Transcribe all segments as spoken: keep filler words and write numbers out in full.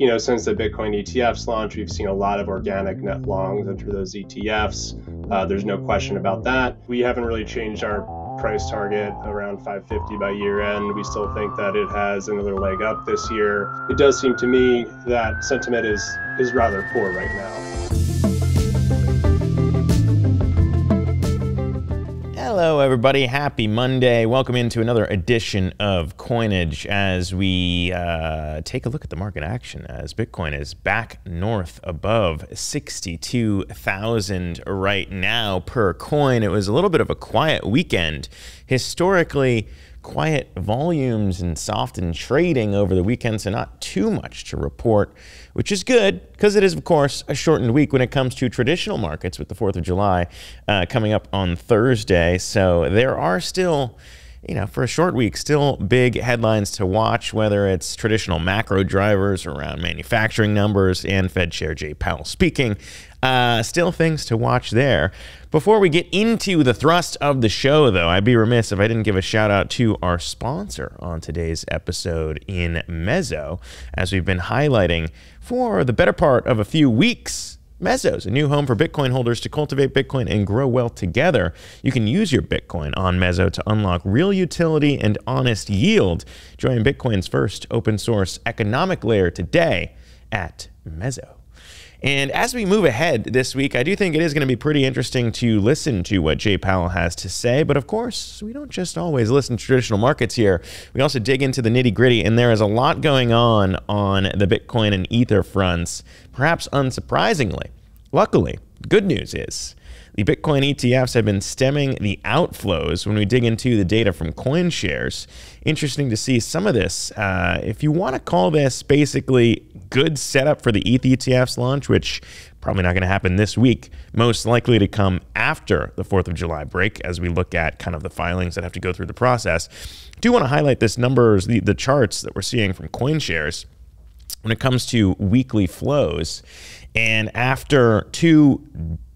you know, since the Bitcoin E T Fs launch, we've seen a lot of organic net longs enter those E T Fs. Uh, there's no question about that. We haven't really changed our price target around five fifty by year end. We still think that it has another leg up this year. It does seem to me that sentiment is is rather poor right now. Hello, everybody. Happy Monday. Welcome into another edition of Coinage as we uh, take a look at the market action as Bitcoin is back north above sixty-two thousand right now per coin. It was a little bit of a quiet weekend. Historically, quiet volumes and softened trading over the weekend, so not too much to report, which is good because it is, of course, a shortened week when it comes to traditional markets with the fourth of July uh, coming up on Thursday. So there are still, you know, for a short week, still big headlines to watch, whether it's traditional macro drivers around manufacturing numbers and Fed Chair Jay Powell speaking. Uh, still things to watch there. Before we get into the thrust of the show, though, I'd be remiss if I didn't give a shout out to our sponsor on today's episode in Mezo, as we've been highlighting for the better part of a few weeks. Mezo's a new home for Bitcoin holders to cultivate Bitcoin and grow wealth together. You can use your Bitcoin on Mezo to unlock real utility and honest yield. Join Bitcoin's first open source economic layer today at Mezo. And as we move ahead this week, I do think it is going to be pretty interesting to listen to what Jay Powell has to say. But of course, we don't just always listen to traditional markets here. We also dig into the nitty gritty, and there is a lot going on on the Bitcoin and Ether fronts, perhaps unsurprisingly. Luckily, good news is the Bitcoin E T Fs have been stemming the outflows when we dig into the data from CoinShares. Interesting to see some of this. Uh, if you want to call this basically good setup for the E T H E T Fs launch, which probably not going to happen this week, most likely to come after the fourth of July break as we look at kind of the filings that have to go through the process. I do want to highlight this numbers, the, the charts that we're seeing from CoinShares when it comes to weekly flows. And after two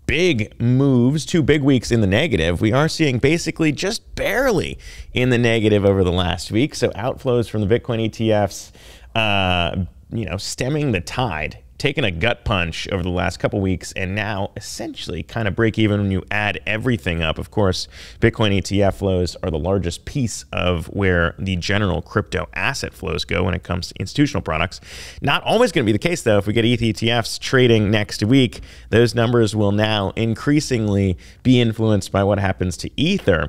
big moves, two big weeks in the negative, we are seeing basically just barely in the negative over the last week. So outflows from the Bitcoin E T Fs, uh, you know, stemming the tide, taking a gut punch over the last couple weeks, and now essentially kind of break even when you add everything up. Of course, Bitcoin E T F flows are the largest piece of where the general crypto asset flows go when it comes to institutional products. Not always going to be the case, though. If we get E T H E T Fs trading next week, those numbers will now increasingly be influenced by what happens to Ether.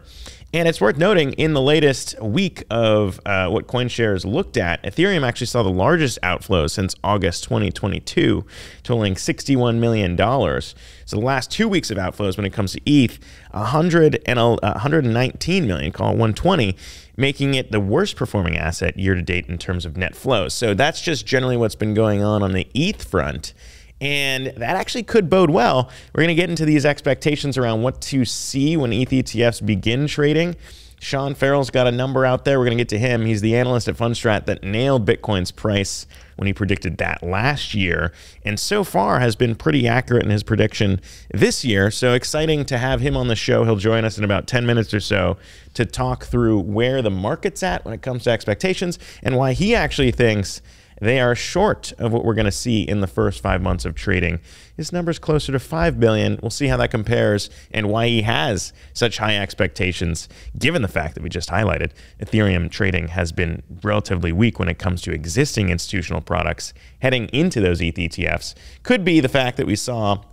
And it's worth noting, in the latest week of uh, what CoinShares looked at, Ethereum actually saw the largest outflow since August twenty twenty-two, totaling sixty-one million dollars. So the last two weeks of outflows when it comes to E T H, one hundred nineteen million dollars, call it one hundred twenty, making it the worst performing asset year to date in terms of net flows. So that's just generally what's been going on on the E T H front. And that actually could bode well. We're going to get into these expectations around what to see when E T H E T Fs begin trading. Sean Farrell's got a number out there. We're going to get to him. He's the analyst at Fundstrat that nailed Bitcoin's price when he predicted that last year, and so far has been pretty accurate in his prediction this year. So exciting to have him on the show. He'll join us in about ten minutes or so to talk through where the market's at when it comes to expectations and why he actually thinks they are short of what we're going to see in the first five months of trading. His number's closer to five billion dollars. We'll see how that compares and why he has such high expectations, given the fact that we just highlighted Ethereum trading has been relatively weak when it comes to existing institutional products heading into those E T H E T Fs. Could be the fact that we saw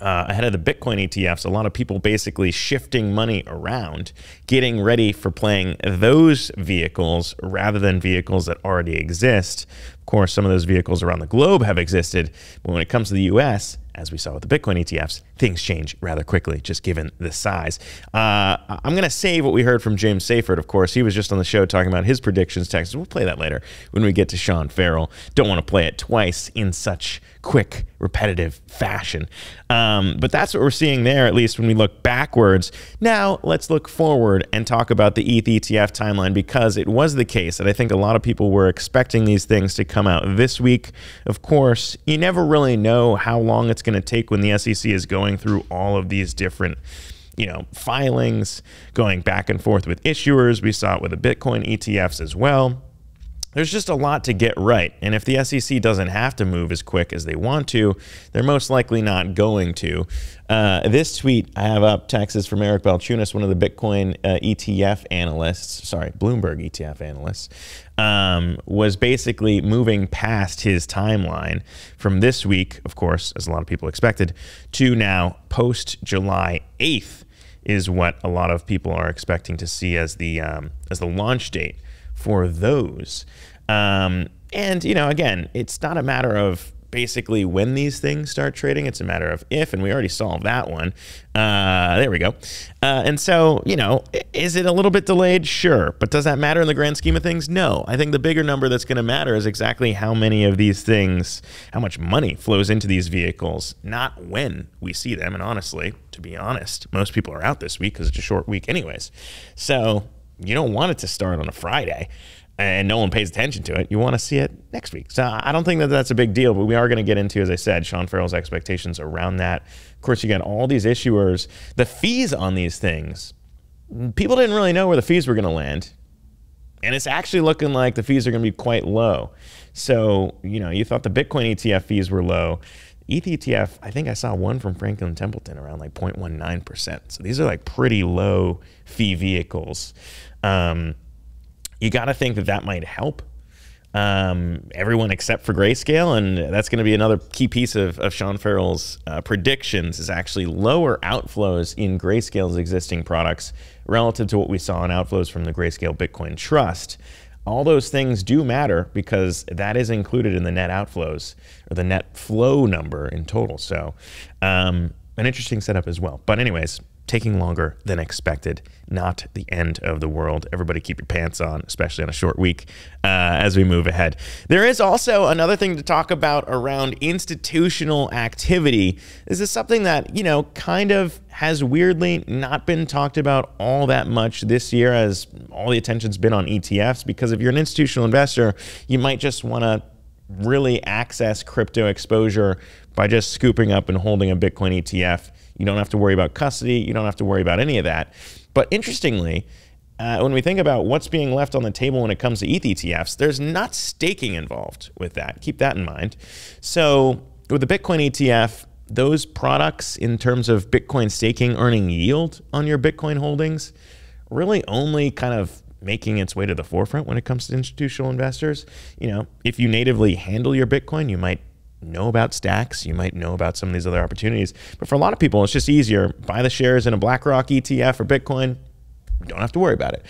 Uh, ahead of the Bitcoin E T Fs, a lot of people basically shifting money around, getting ready for playing those vehicles rather than vehicles that already exist. Of course, some of those vehicles around the globe have existed, but when it comes to the U S, as we saw with the Bitcoin E T Fs, things change rather quickly, just given the size. Uh, I'm going to save what we heard from James Seyfert, of course. He was just on the show talking about his predictions, Texas. We'll play that later when we get to Sean Farrell. Don't want to play it twice in such quick, repetitive fashion. Um, but that's what we're seeing there, at least when we look backwards. Now, let's look forward and talk about the E T H E T F timeline, because it was the case that I think a lot of people were expecting these things to come out this week. Of course, you never really know how long it's going to take when the S E C is going through all of these different, you know, filings, going back and forth with issuers. We saw it with the Bitcoin E T Fs as well. There's just a lot to get right, and if the S E C doesn't have to move as quick as they want to, they're most likely not going to. Uh, this tweet I have up, text, is from Eric Balchunas, one of the Bitcoin uh, E T F analysts, sorry, Bloomberg E T F analysts, um, was basically moving past his timeline from this week, of course, as a lot of people expected, to now post July eighth is what a lot of people are expecting to see as the, um, as the launch date for those. Um, and, you know, again, it's not a matter of basically when these things start trading. It's a matter of if, and we already solved that one. Uh, there we go. Uh, and so, you know, is it a little bit delayed? Sure. But does that matter in the grand scheme of things? No. I think the bigger number that's going to matter is exactly how many of these things, how much money flows into these vehicles, not when we see them. And honestly, to be honest, most people are out this week because it's a short week anyways. So you don't want it to start on a Friday and no one pays attention to it. You want to see it next week. So I don't think that that's a big deal, but we are going to get into, as I said, Sean Farrell's expectations around that. Of course, you got all these issuers, the fees on these things. People didn't really know where the fees were going to land, and it's actually looking like the fees are going to be quite low. So, you know, you thought the Bitcoin E T F fees were low. E T H E T F, I think I saw one from Franklin Templeton around like zero point one nine percent. So these are like pretty low fee vehicles. Um, you got to think that that might help um, everyone except for Grayscale. And that's going to be another key piece of, of Sean Farrell's uh, predictions, is actually lower outflows in Grayscale's existing products relative to what we saw in outflows from the Grayscale Bitcoin Trust. All those things do matter because that is included in the net outflows or the net flow number in total. So um, an interesting setup as well. But anyways, taking longer than expected, not the end of the world. Everybody keep your pants on, especially on a short week uh, as we move ahead. There is also another thing to talk about around institutional activity. This is something that, you know, kind of has weirdly not been talked about all that much this year as all the attention's been on E T Fs, because if you're an institutional investor, you might just want to really access crypto exposure by just scooping up and holding a Bitcoin E T F. You don't have to worry about custody. You don't have to worry about any of that. But interestingly, uh, when we think about what's being left on the table when it comes to E T H E T Fs, there's not staking involved with that. Keep that in mind. So with the Bitcoin E T F, those products in terms of Bitcoin staking earning yield on your Bitcoin holdings really only kind of making its way to the forefront when it comes to institutional investors. You know, if you natively handle your Bitcoin, you might know about Stacks, you might know about some of these other opportunities, but for a lot of people, it's just easier. Buy the shares in a BlackRock E T F or Bitcoin, you don't have to worry about it.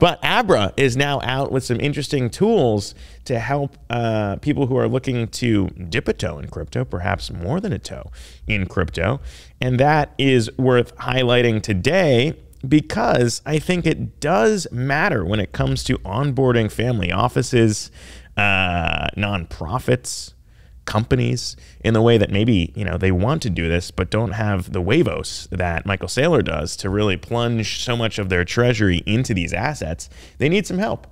But Abra is now out with some interesting tools to help uh, people who are looking to dip a toe in crypto, perhaps more than a toe in crypto. And that is worth highlighting today, because I think it does matter when it comes to onboarding family offices, uh, nonprofits, companies, in the way that maybe, you know, they want to do this but don't have the huevos that Michael Saylor does to really plunge so much of their treasury into these assets. They need some help.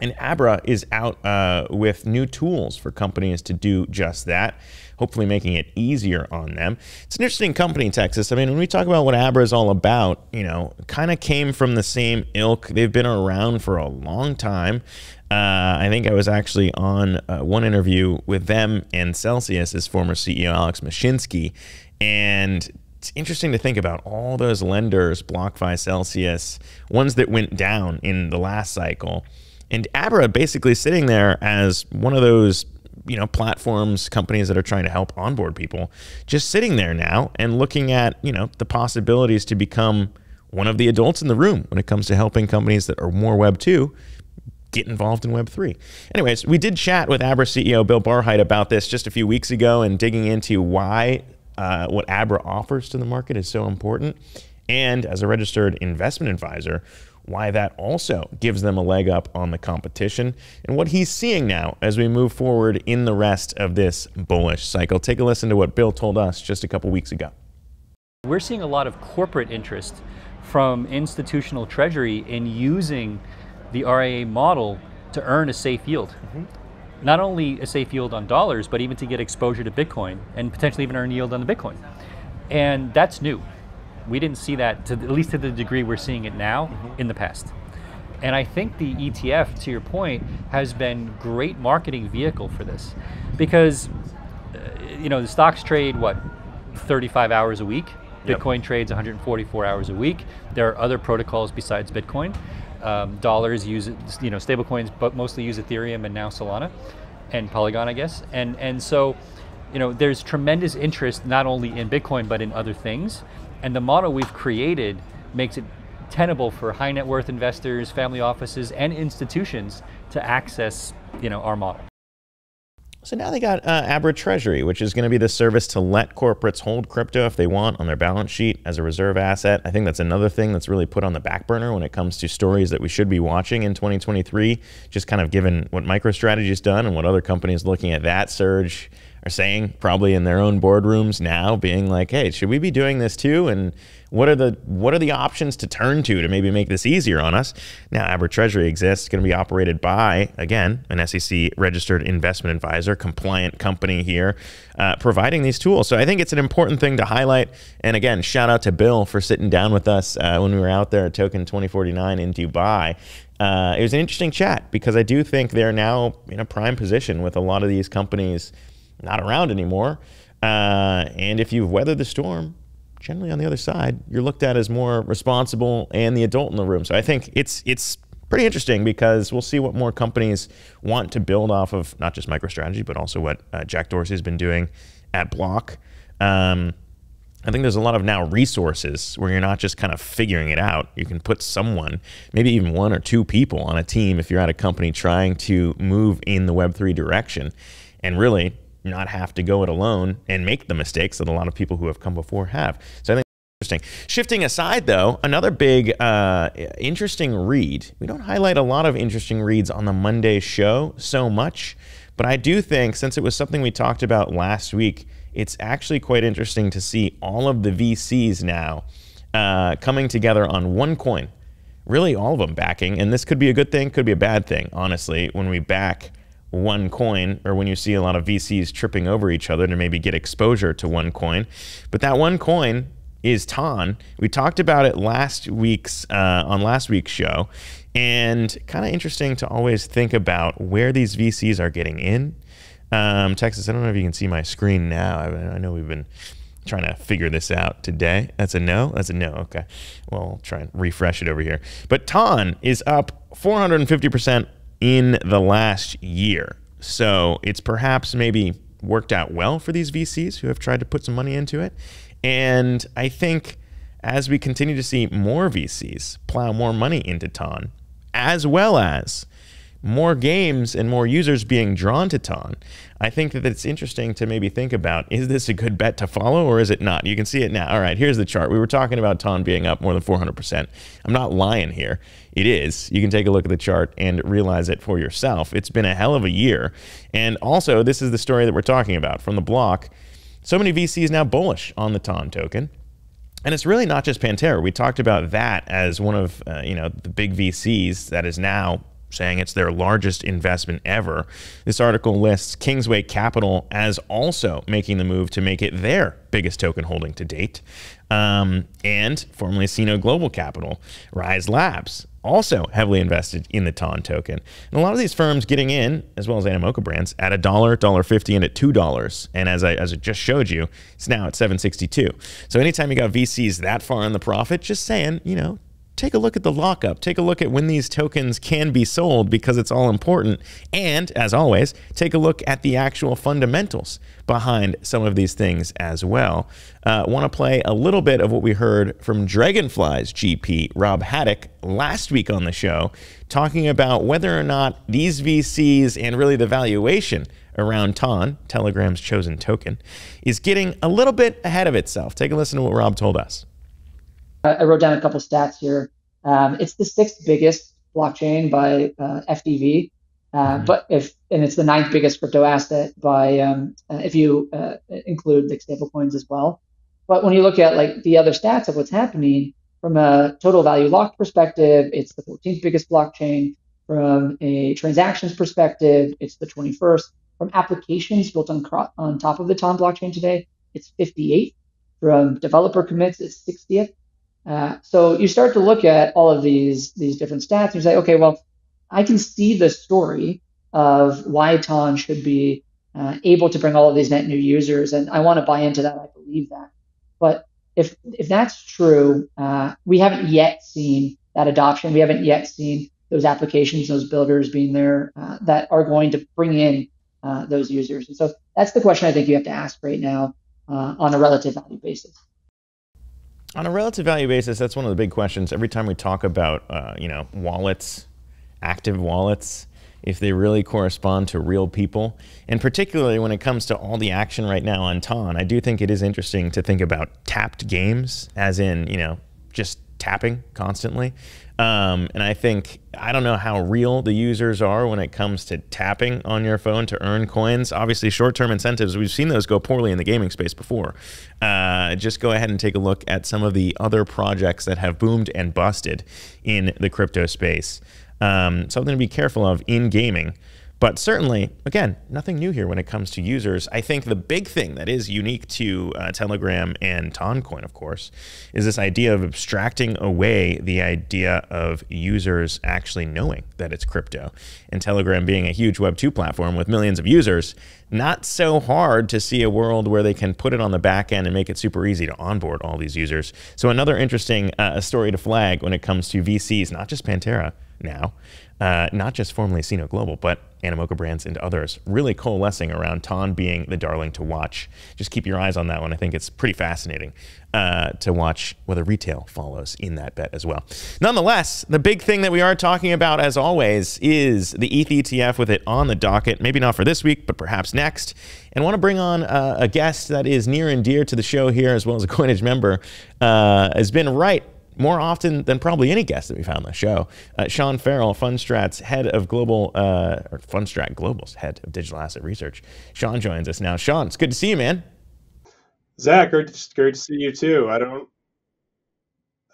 And Abra is out uh, with new tools for companies to do just that, hopefully making it easier on them. It's an interesting company, Texas. I mean, when we talk about what Abra is all about, you know, kind of came from the same ilk. They've been around for a long time. Uh, I think I was actually on uh, one interview with them and Celsius's former C E O, Alex Mashinsky. And it's interesting to think about all those lenders, BlockFi, Celsius, ones that went down in the last cycle. And Abra basically sitting there as one of those, you know, platforms, companies that are trying to help onboard people, just sitting there now and looking at, you know, the possibilities to become one of the adults in the room when it comes to helping companies that are more Web two get involved in Web three. Anyways, we did chat with Abra C E O Bill Barhide about this just a few weeks ago and digging into why uh, what Abra offers to the market is so important. And as a registered investment advisor, why that also gives them a leg up on the competition and what he's seeing now as we move forward in the rest of this bullish cycle. Take a listen to what Bill told us just a couple weeks ago. We're seeing a lot of corporate interest from institutional treasury in using the R I A model to earn a safe yield. Mm-hmm. Not only a safe yield on dollars, but even to get exposure to Bitcoin and potentially even earn yield on the Bitcoin. And that's new. We didn't see that, to, at least to the degree we're seeing it now, mm-hmm. in the past. And I think the E T F, to your point, has been great marketing vehicle for this, because uh, you know, the stocks trade, what, thirty-five hours a week? Bitcoin yep. trades one hundred forty-four hours a week. There are other protocols besides Bitcoin. Um, dollars use, you know, stablecoins, but mostly use Ethereum and now Solana and Polygon, I guess. And and so, you know, there's tremendous interest not only in Bitcoin but in other things. And the model we've created makes it tenable for high net worth investors, family offices, and institutions to access, you know, our model. So now they got uh, Abra Treasury, which is going to be the service to let corporates hold crypto if they want on their balance sheet as a reserve asset. I think that's another thing that's really put on the back burner when it comes to stories that we should be watching in twenty twenty-three, just kind of given what MicroStrategy's done and what other companies looking at that surge are saying, probably in their own boardrooms now, being like, hey, should we be doing this too? And what are the what are the options to turn to to maybe make this easier on us? Now, Abra Treasury exists, going to be operated by, again, an S E C-registered investment advisor, compliant company here, uh, providing these tools. So I think it's an important thing to highlight. And again, shout out to Bill for sitting down with us uh, when we were out there at Token twenty forty-nine in Dubai. Uh, it was an interesting chat, because I do think they're now in a prime position with a lot of these companies not around anymore. Uh, and if you've weathered the storm, generally on the other side, you're looked at as more responsible and the adult in the room. So I think it's it's pretty interesting, because we'll see what more companies want to build off of, not just MicroStrategy, but also what uh, Jack Dorsey has been doing at Block. Um, I think there's a lot of now resources where you're not just kind of figuring it out. You can put someone, maybe even one or two people on a team if you're at a company trying to move in the Web three direction, and really not have to go it alone and make the mistakes that a lot of people who have come before have. So I think interesting. Shifting aside, though, another big uh, interesting read. We don't highlight a lot of interesting reads on the Monday show so much, but I do think, since it was something we talked about last week, it's actually quite interesting to see all of the V Cs now uh, coming together on one coin. Really, all of them backing, and this could be a good thing, could be a bad thing, honestly, when we back one coin, or when you see a lot of V Cs tripping over each other to maybe get exposure to one coin. But that one coin is Ton. We talked about it last week's uh, on last week's show, and kind of interesting to always think about where these V Cs are getting in. Um, Texas, I don't know if you can see my screen now. I, I know we've been trying to figure this out today. That's a no? That's a no, okay. Well, I'll try and refresh it over here. But Ton is up four hundred fifty percent in the last year. So it's perhaps maybe worked out well for these V Cs who have tried to put some money into it. And I think as we continue to see more V Cs plow more money into Ton, as well as more games and more users being drawn to Ton, I think that it's interesting to maybe think about, is this a good bet to follow or is it not? You can see it now. All right, here's the chart. We were talking about Ton being up more than four hundred percent. I'm not lying here. It is. You can take a look at the chart and realize it for yourself. It's been a hell of a year. And also, this is the story that we're talking about from the block. So many V Cs now bullish on the Ton token. And it's really not just Pantera. We talked about that as one of uh, you know, the big V Cs that is now saying it's their largest investment ever. This article lists Kingsway Capital as also making the move to make it their biggest token holding to date. Um, and formerly Sino Global Capital, Rise Labs, also heavily invested in the Ton token. And a lot of these firms getting in, as well as Animoca Brands, at one dollar, one dollar fifty, and at two dollars. And as I, as I just showed you, it's now at seven sixty-two. So anytime you got V Cs that far in the profit, just saying, you know, take a look at the lockup. Take a look at when these tokens can be sold, because it's all important. And, as always, take a look at the actual fundamentals behind some of these things as well. Uh, want to play a little bit of what we heard from Dragonfly's G P, Rob Haddock, last week on the show, talking about whether or not these V Cs and really the valuation around Ton, Telegram's chosen token, is getting a little bit ahead of itself. Take a listen to what Rob told us. I wrote down a couple stats here. Um, it's the sixth biggest blockchain by uh, F D V, uh, mm-hmm. but if and it's the ninth biggest crypto asset by um, uh, if you uh, include the stablecoins as well. But when you look at like the other stats of what's happening from a total value locked perspective, it's the fourteenth biggest blockchain. From a transactions perspective, it's the twenty-first. From applications built on on top of the Ton blockchain today, it's fifty-eighth. From developer commits, it's sixtieth. Uh, so you start to look at all of these these different stats and you say, okay, well, I can see the story of why Ton should be uh, able to bring all of these net new users, and I want to buy into that. I believe that. But if if that's true, uh, we haven't yet seen that adoption. We haven't yet seen those applications, those builders being there uh, that are going to bring in uh, those users. And so that's the question I think you have to ask right now uh, on a relative value basis. On a relative value basis, that's one of the big questions. Every time we talk about, uh, you know, wallets, active wallets, if they really correspond to real people, and particularly when it comes to all the action right now on Ton, I do think it is interesting to think about tapped games, as in, you know, just tapping constantly. Um, and I think, I don't know how real the users are when it comes to tapping on your phone to earn coins. Obviously, short-term incentives, we've seen those go poorly in the gaming space before. Uh, just go ahead and take a look at some of the other projects that have boomed and busted in the crypto space. Um, something to be careful of in gaming, but certainly, again, nothing new here when it comes to users. I think the big thing that is unique to uh, Telegram and Toncoin, of course, is this idea of abstracting away the idea of users actually knowing that it's crypto. And Telegram being a huge Web two platform with millions of users, not so hard to see a world where they can put it on the back end and make it super easy to onboard all these users. So another interesting uh, story to flag when it comes to V Cs, not just Pantera, now, uh, not just formerly Sino Global, but Animoca Brands and others really coalescing around Ton being the darling to watch. Just keep your eyes on that one. I think it's pretty fascinating uh, to watch whether retail follows in that bet as well. Nonetheless, the big thing that we are talking about, as always, is the E T H E T F, with it on the docket, maybe not for this week, but perhaps next. And want to bring on uh, a guest that is near and dear to the show here, as well as a Coinage member, uh, has been right more often than probably any guest that we've had on the show. Uh, Sean Farrell, Fundstrat's head of global, uh, or Fundstrat Global's head of digital asset research. Sean joins us now. Sean, it's good to see you, man. Zach, great to see you too. I don't,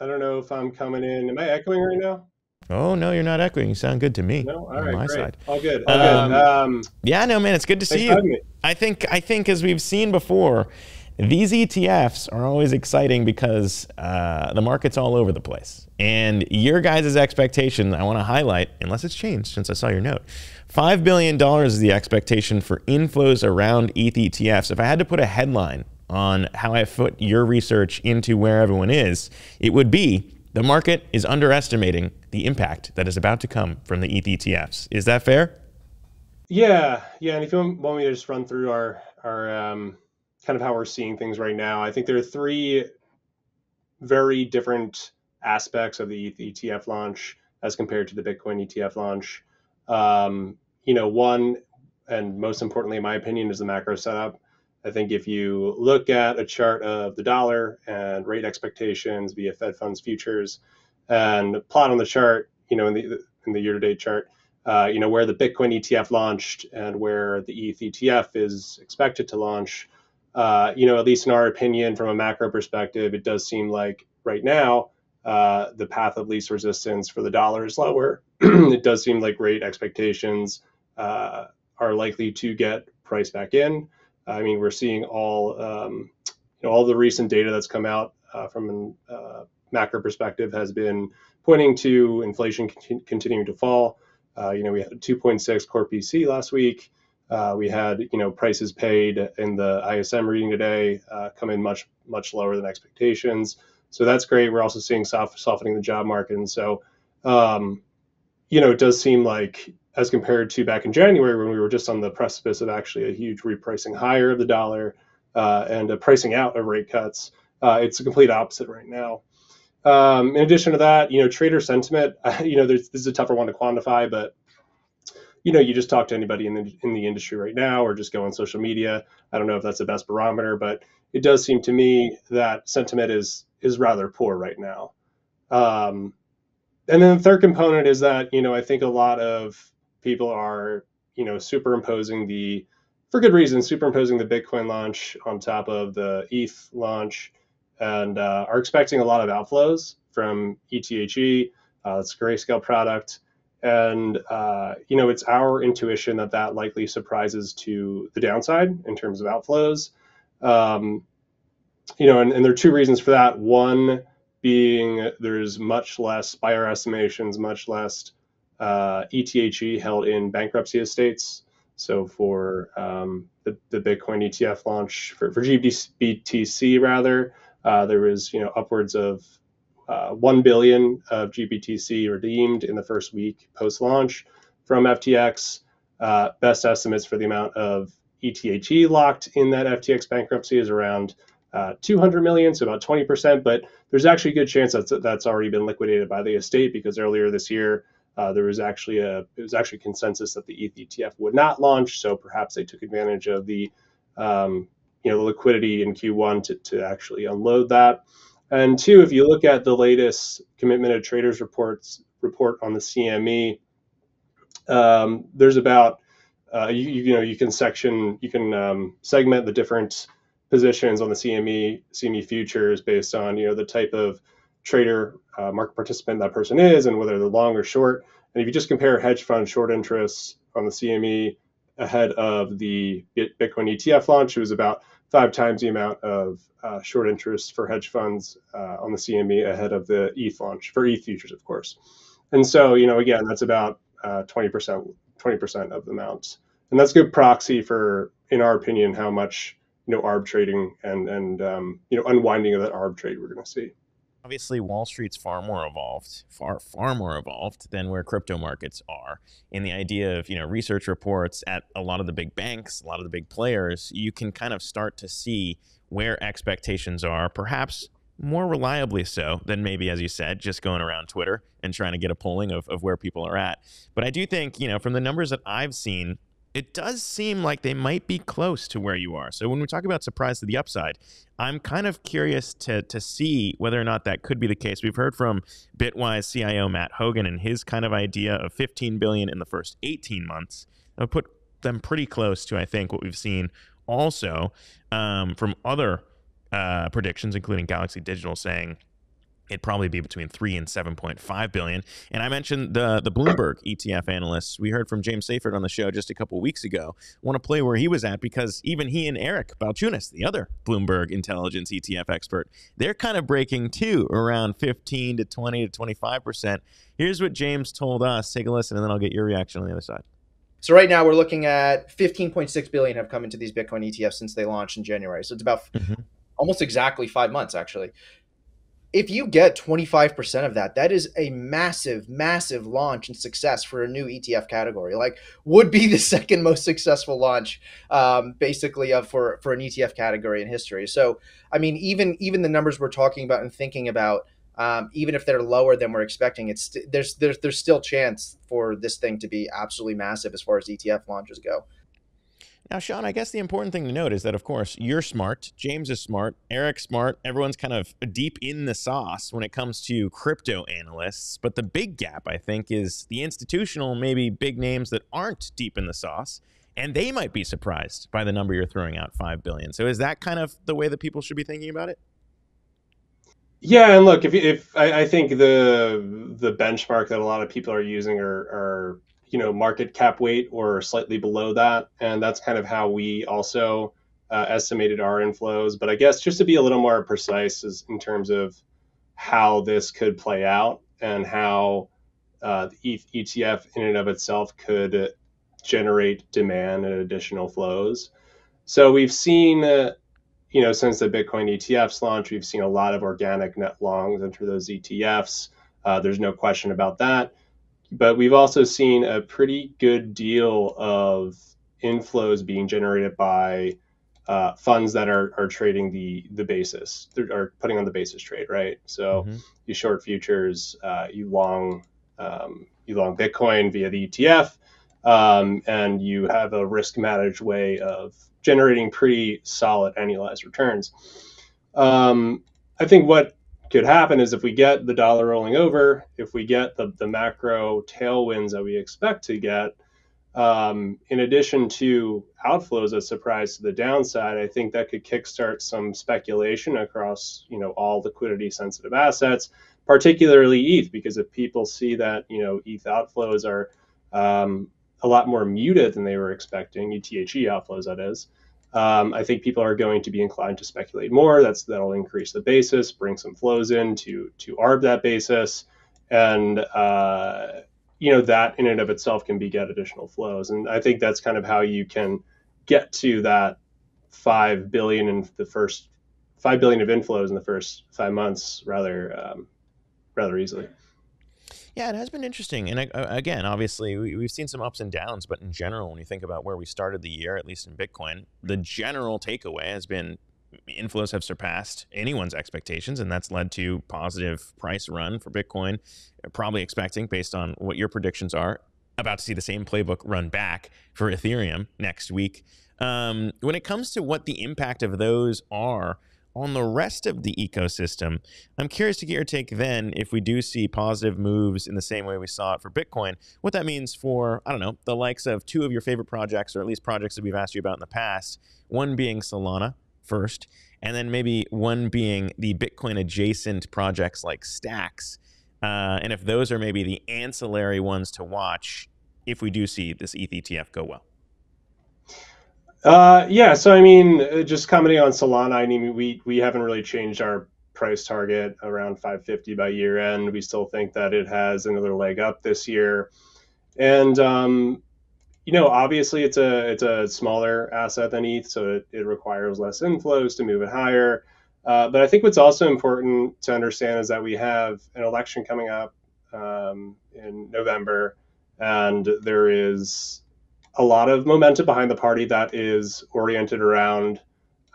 I don't know if I'm coming in. Am I echoing right now? Oh, no, you're not echoing. You sound good to me. No, all right, on my great. Side. All good. All um, good. Um, yeah, no, man, it's good to see you. I think, I think as we've seen before, these E T Fs are always exciting because uh, the market's all over the place. And your guys' expectation, I want to highlight, unless it's changed since I saw your note, five billion dollars is the expectation for inflows around E T H E T Fs. If I had to put a headline on how I put your research into where everyone is, it would be, the market is underestimating the impact that is about to come from the E T H E T Fs. Is that fair? Yeah, yeah, and if you want me to just run through our, our um kind of how we're seeing things right now. I think there are three very different aspects of the E T H E T F launch as compared to the Bitcoin E T F launch. Um, you know, one, and most importantly, in my opinion, is the macro setup. I think if you look at a chart of the dollar and rate expectations via Fed funds futures and plot on the chart, you know, in the in the year-to-date chart, uh, you know, where the Bitcoin E T F launched and where the E T H E T F is expected to launch, Uh, you know, at least in our opinion, from a macro perspective, it does seem like right now uh, the path of least resistance for the dollar is lower. It does seem like rate expectations uh, are likely to get priced back in. I mean, we're seeing all um, you know, all the recent data that's come out uh, from a uh, macro perspective has been pointing to inflation con continuing to fall. Uh, you know, we had a two point six core P C last week. Uh, we had, you know, prices paid in the I S M reading today uh, come in much, much lower than expectations. So that's great. We're also seeing soft, softening the job market. And so, um, you know, it does seem like as compared to back in January, when we were just on the precipice of actually a huge repricing higher of the dollar uh, and a pricing out of rate cuts, uh, it's a complete opposite right now. Um, in addition to that, you know, trader sentiment, you know, there's, this is a tougher one to quantify, but you know, you just talk to anybody in the in the industry right now, or just go on social media. I don't know if that's the best barometer, but it does seem to me that sentiment is is rather poor right now. Um, and then the third component is that, you know, I think a lot of people are, you know, superimposing the, for good reason, superimposing the Bitcoin launch on top of the E T H launch, and uh, are expecting a lot of outflows from E T H E. Uh, it's a Grayscale product. And, uh, you know, it's our intuition that that likely surprises to the downside in terms of outflows. Um, you know, and, and there are two reasons for that. One, being there's much less, by our estimations, much less uh, E T H E held in bankruptcy estates. So for um, the, the Bitcoin E T F launch, for, for G B T C rather, uh, there was you know upwards of uh, one billion of G B T C redeemed in the first week post-launch from F T X. Uh, best estimates for the amount of E T H E locked in that F T X bankruptcy is around uh, two hundred million, so about twenty percent, but there's actually a good chance that's, that's already been liquidated by the estate, because earlier this year, Uh, there was actually a it was actually consensus that the E T H E T F would not launch, so perhaps they took advantage of the um, you know the liquidity in Q one to, to actually unload that. And two, if you look at the latest commitment of traders reports report on the C M E, um, there's about uh, you you know you can section you can um, segment the different positions on the C M E C M E futures based on you know the type of trader, uh, market participant that person is, and whether they're long or short. And if you just compare hedge fund short interests on the C M E ahead of the Bitcoin E T F launch, it was about five times the amount of uh, short interests for hedge funds uh, on the C M E ahead of the E T H launch, for E T H futures, of course. And so, you know, again, that's about uh, twenty percent of the amount. And that's a good proxy for, in our opinion, how much, you know, arb trading and, and um, you know, unwinding of that arb trade we're going to see. Obviously, Wall Street's far more evolved, far, far more evolved than where crypto markets are. And the idea of, you know, research reports at a lot of the big banks, a lot of the big players, you can kind of start to see where expectations are, perhaps more reliably so than maybe, as you said, just going around Twitter and trying to get a polling of, of where people are at. But I do think, you know, from the numbers that I've seen, it does seem like they might be close to where you are. So when we talk about surprise to the upside, I'm kind of curious to, to see whether or not that could be the case. We've heard from Bitwise C I O Matt Hogan and his kind of idea of fifteen billion dollars in the first eighteen months. That would put them pretty close to, I think, what we've seen also um, from other uh, predictions, including Galaxy Digital saying it'd probably be between three and seven point five billion. And I mentioned the the Bloomberg E T F analysts. We heard from James Seyfert on the show just a couple weeks ago. I want to play where he was at, because even he and Eric Balchunas, the other Bloomberg intelligence E T F expert, they're kind of breaking too, around fifteen to twenty to twenty-five percent. Here's what James told us. Take a listen, and then I'll get your reaction on the other side. So right now we're looking at fifteen point six billion have come into these Bitcoin E T Fs since they launched in January. So it's about mm-hmm. almost exactly five months, actually. If you get twenty-five percent of that, that is a massive, massive launch and success for a new E T F category. Like, would be the second most successful launch, um, basically, of for for an E T F category in history. So, I mean, even even the numbers we're talking about and thinking about, um, even if they're lower than we're expecting, it's there's there's there's still chance for this thing to be absolutely massive as far as E T F launches go. Now, Sean, I guess the important thing to note is that, of course, you're smart, James is smart, Eric's smart, everyone's kind of deep in the sauce when it comes to crypto analysts. But the big gap, I think, is the institutional, maybe big names that aren't deep in the sauce, and they might be surprised by the number you're throwing out, five billion dollars. So is that kind of the way that people should be thinking about it? Yeah, and look, if, if I, I think the the benchmark that a lot of people are using are, are you know, market cap weight or slightly below that. And that's kind of how we also uh, estimated our inflows. But I guess just to be a little more precise is in terms of how this could play out and how uh, the E T F in and of itself could generate demand and additional flows. So we've seen, uh, you know, since the Bitcoin E T Fs launch, we've seen a lot of organic net longs enter those E T Fs. Uh, there's no question about that. But we've also seen a pretty good deal of inflows being generated by uh, funds that are, are trading the the basis, are putting on the basis trade, right? So mm-hmm. you short futures, uh, you long um, you long Bitcoin via the E T F, um, and you have a risk managed way of generating pretty solid annualized returns. Um, I think what could happen is if we get the dollar rolling over, if we get the, the macro tailwinds that we expect to get, um, in addition to outflows as surprise to the downside, I think that could kickstart some speculation across, you know, all liquidity sensitive assets, particularly E T H, because if people see that, you know, E T H outflows are um, a lot more muted than they were expecting, E T H E outflows that is, Um, I think people are going to be inclined to speculate more. That's that'll increase the basis, bring some flows in to to arb that basis, and uh, you know that in and of itself can beget additional flows. And I think that's kind of how you can get to that five billion in the first five billion of inflows in the first five months rather um, rather easily. Yeah, it has been interesting. And again, obviously, we, we've seen some ups and downs. But in general, when you think about where we started the year, at least in Bitcoin, the general takeaway has been inflows have surpassed anyone's expectations. And that's led to positive price run for Bitcoin. Probably expecting, based on what your predictions are, about to see the same playbook run back for Ethereum next week. Um, when it comes to what the impact of those are on the rest of the ecosystem, I'm curious to get your take then, if we do see positive moves in the same way we saw it for Bitcoin, what that means for, I don't know, the likes of two of your favorite projects, or at least projects that we've asked you about in the past, one being Solana first, and then maybe one being the Bitcoin adjacent projects like Stacks. Uh, and if those are maybe the ancillary ones to watch, if we do see this E T H E T F go well. Uh, yeah, so I mean, just commenting on Solana, I mean, we, we haven't really changed our price target around five fifty by year end. We still think that it has another leg up this year. And, um, you know, obviously it's a, it's a smaller asset than E T H, so it, it requires less inflows to move it higher. Uh, but I think what's also important to understand is that we have an election coming up um, in November, and there is a lot of momentum behind the party that is oriented around,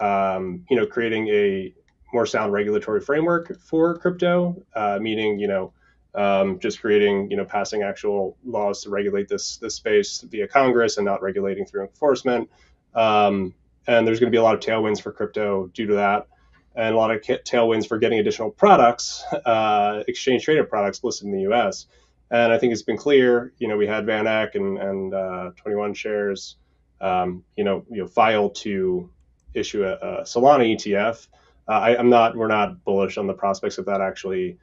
um, you know, creating a more sound regulatory framework for crypto, uh, meaning, you know, um, just creating, you know, passing actual laws to regulate this this space via Congress and not regulating through enforcement. Um, and there's going to be a lot of tailwinds for crypto due to that, and a lot of tailwinds for getting additional products, uh, exchange traded products listed in the U S And I think it's been clear, you know, we had Van Eck and, and uh, twenty-one shares, um, you know, you know, file to issue a, a Solana E T F. Uh, I, I'm not, we're not bullish on the prospects of that actually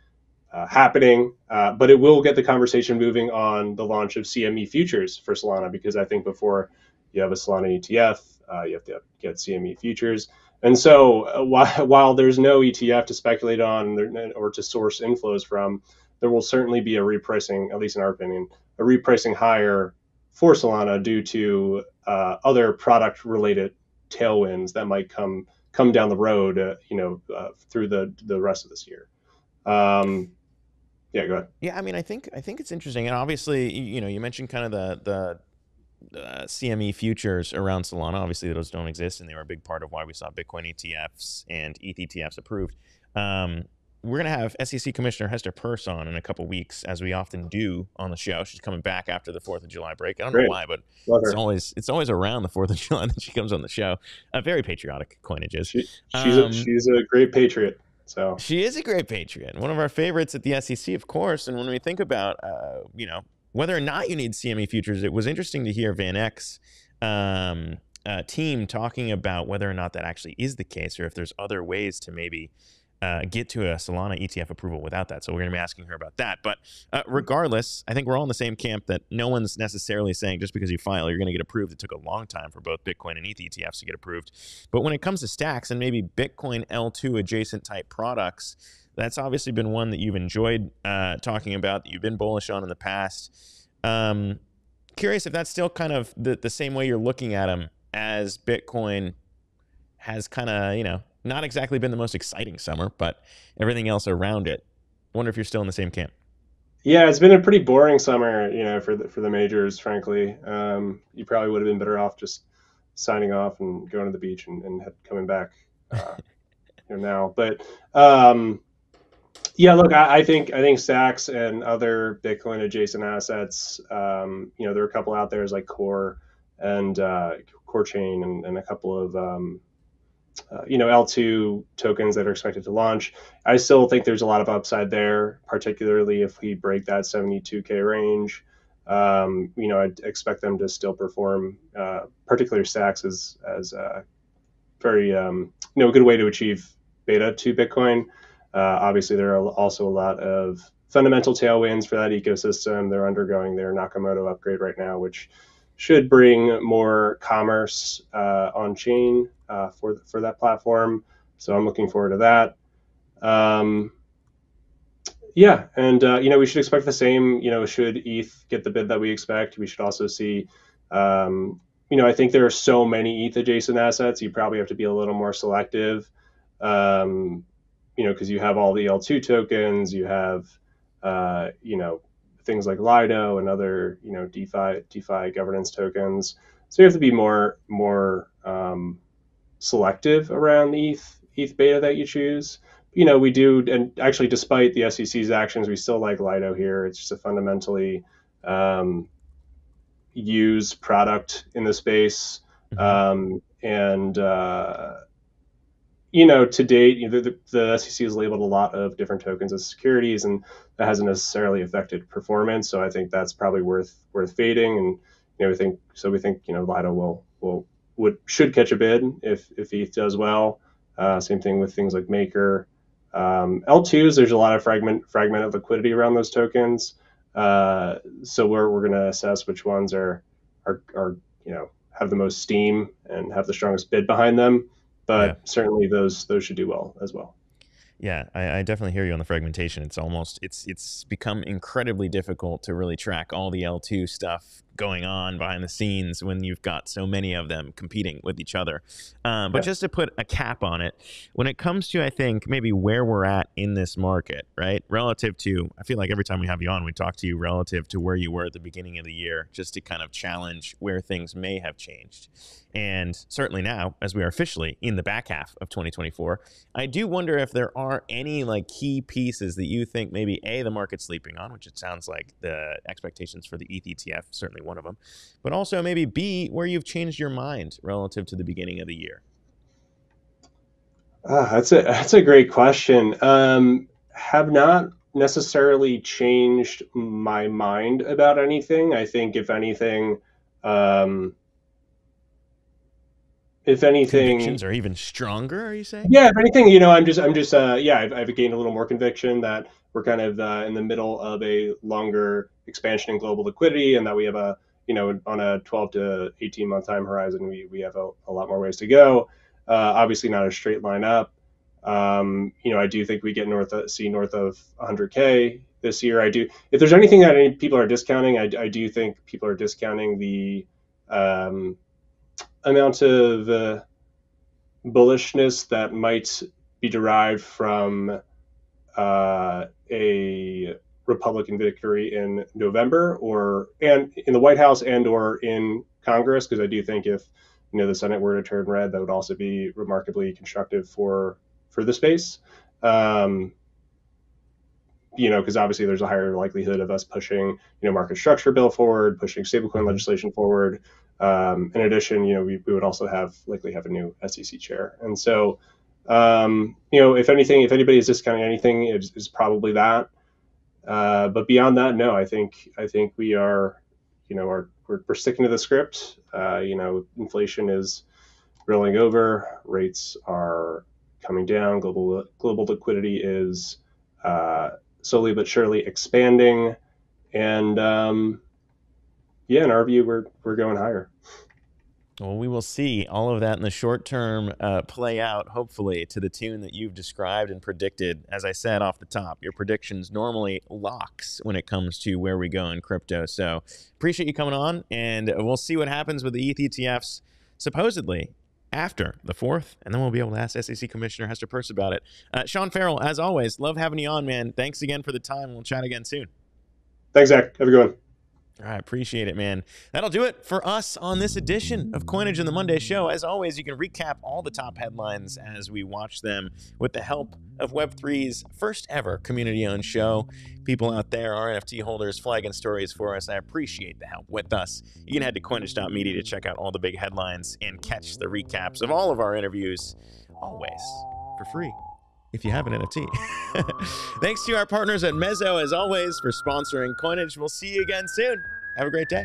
uh, happening, uh, but it will get the conversation moving on the launch of C M E futures for Solana, because I think before you have a Solana E T F, uh, you have to get C M E futures. And so uh, while, while there's no E T F to speculate on or to source inflows from, there will certainly be a repricing, at least in our opinion, a repricing higher for Solana due to uh, other product-related tailwinds that might come come down the road, uh, you know, uh, through the the rest of this year. Um, yeah, go ahead. Yeah, I mean, I think I think it's interesting, and obviously, you know, you mentioned kind of the the. Uh, C M E futures around Solana. Obviously, those don't exist, and they were a big part of why we saw Bitcoin E T Fs and E T H E T Fs approved. Um, we're going to have S E C Commissioner Hester Peirce on in a couple weeks, as we often do on the show. She's coming back after the fourth of July break. I don't Great. know why, but it's always it's always around the fourth of July that she comes on the show. Uh, very patriotic, Coinage is. She, she's, um, a, she's a great patriot. So she is a great patriot. One of our favorites at the S E C, of course. And when we think about, uh, you know, whether or not you need C M E futures, it was interesting to hear Van Eck's um, uh, team talking about whether or not that actually is the case, or if there's other ways to maybe uh, get to a Solana E T F approval without that. So we're going to be asking her about that. But uh, regardless, I think we're all in the same camp that no one's necessarily saying just because you file, you're going to get approved. It took a long time for both Bitcoin and E T H E T Fs to get approved. But when it comes to Stacks and maybe Bitcoin L two adjacent type products, that's obviously been one that you've enjoyed uh, talking about, that you've been bullish on in the past. Um, curious if that's still kind of the, the same way you're looking at them, as Bitcoin has kind of, you know, not exactly been the most exciting summer, but everything else around it. Wonder if you're still in the same camp. Yeah, it's been a pretty boring summer, you know, for the, for the majors, frankly. Um, you probably would have been better off just signing off and going to the beach and, and coming back uh, you know, now. But um, yeah, look, I, I think I think Stacks and other Bitcoin adjacent assets, um, you know, there are a couple out there like Core and uh, Core Chain and, and a couple of, um, uh, you know, L two tokens that are expected to launch. I still think there's a lot of upside there, particularly if we break that seventy-two K range. Um, you know, I'd expect them to still perform, uh, particularly Stacks as, as a very, um, you know, a good way to achieve beta to Bitcoin. Uh, obviously, there are also a lot of fundamental tailwinds for that ecosystem. They're undergoing their Nakamoto upgrade right now, which should bring more commerce uh, on chain uh, for for that platform. So I'm looking forward to that. Um, yeah, and uh, you know, we should expect the same. You know, should E T H get the bid that we expect, we should also see. Um, you know, I think there are so many E T H adjacent assets. You probably have to be a little more selective. Um, you know, because you have all the E L two tokens, you have, uh, you know, things like Lido and other, you know, DeFi DeFi governance tokens. So you have to be more more um, selective around the E T H E T H beta that you choose. You know, we do, and actually, despite the S E C's actions, we still like Lido here. It's just a fundamentally um, used product in the space, um, and. Uh, You know, to date, you know, the, the S E C has labeled a lot of different tokens as securities, and that hasn't necessarily affected performance. So I think that's probably worth worth fading. And you know, we think so. We think you know, Lido will will would should catch a bid if if E T H does well. Uh, same thing with things like Maker, um, L twos. There's a lot of fragment fragmented liquidity around those tokens. Uh, so we're we're going to assess which ones are are are you know have the most steam and have the strongest bid behind them. But yeah. certainly those those should do well as well. Yeah, I, I definitely hear you on the fragmentation. It's almost it's it's become incredibly difficult to really track all the L two stuff going on behind the scenes when you've got so many of them competing with each other. Um, but yeah. just to put a cap on it, when it comes to, I think, maybe where we're at in this market, right, relative to, I feel like every time we have you on, we talk to you relative to where you were at the beginning of the year, just to kind of challenge where things may have changed. And certainly now, as we are officially in the back half of twenty twenty-four, I do wonder if there are any like key pieces that you think maybe, A, the market's sleeping on, which it sounds like the expectations for the E T H E T F certainly one of them, but also maybe B, where you've changed your mind relative to the beginning of the year. Uh, that's a that's a great question. Um, have not necessarily changed my mind about anything. I think if anything, um, if anything, convictions are even stronger. Are you saying? Yeah. If anything, you know, I'm just I'm just uh, yeah, I've, I've gained a little more conviction that we're kind of uh, in the middle of a longer expansion in global liquidity, and that we have a, you know, on a twelve to eighteen month time horizon, we, we have a, a lot more ways to go. Uh, obviously not a straight line up. Um, you know, I do think we get north of, see north of one hundred K this year. I do, if there's anything that any people are discounting, I, I do think people are discounting the um, amount of uh, bullishness that might be derived from uh, a Republican victory in November, or and in the White House and or in Congress, because I do think if you know the Senate were to turn red, that would also be remarkably constructive for for the space. Um, you know, because obviously there's a higher likelihood of us pushing you know market structure bill forward, pushing stablecoin legislation forward. Um, in addition, you know we, we would also have likely have a new S E C chair, and so um, you know if anything, if anybody is discounting anything, it's, it's probably that. Uh, but beyond that, no, I think, I think we are, you know, are, we're, we're sticking to the script. Uh, you know, inflation is rolling over, rates are coming down, global, global liquidity is, uh, slowly but surely expanding. And, um, yeah, in our view, we're, we're going higher. Well, we will see all of that in the short term uh, play out, hopefully, to the tune that you've described and predicted. As I said off the top, your predictions normally locks when it comes to where we go in crypto. So appreciate you coming on, and we'll see what happens with the E T H E T Fs supposedly after the fourth, and then we'll be able to ask S E C Commissioner Hester Peirce about it. Uh, Sean Farrell, as always, love having you on, man. Thanks again for the time. We'll chat again soon. Thanks, Zach. Have a good one. I appreciate it, man. That'll do it for us on this edition of Coinage and the Monday Show. As always, you can recap all the top headlines as we watch them with the help of Web three's first ever community-owned show. People out there, N F T holders, flagging stories for us. I appreciate the help with us. You can head to coinage dot media to check out all the big headlines and catch the recaps of all of our interviews, always for free, if you have an N F T. Thanks to our partners at Mezo, as always, for sponsoring Coinage. We'll see you again soon. Have a great day.